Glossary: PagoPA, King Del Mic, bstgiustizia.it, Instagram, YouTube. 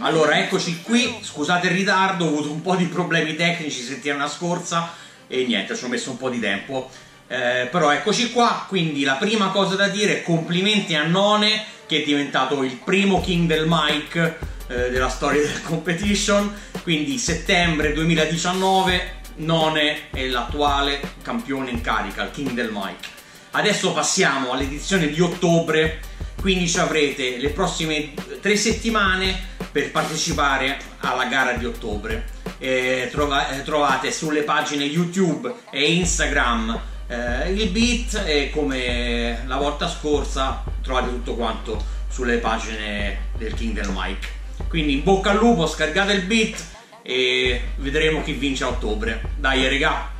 Allora, eccoci qui, scusate il ritardo, ho avuto un po' di problemi tecnici settimana scorsa e niente, ci ho messo un po' di tempo, però eccoci qua. Quindi la prima cosa da dire è complimenti a None, che è diventato il primo King del Mic della storia del competition. Quindi settembre 2019 None è l'attuale campione in carica, il King del Mic. Adesso passiamo all'edizione di ottobre, quindi ci avrete le prossime 3 settimane per partecipare alla gara di ottobre. Trovate sulle pagine YouTube e Instagram il beat, e come la volta scorsa trovate tutto quanto sulle pagine del King del Mic. Quindi in bocca al lupo, scaricate il beat e vedremo chi vince a ottobre. Dai regà!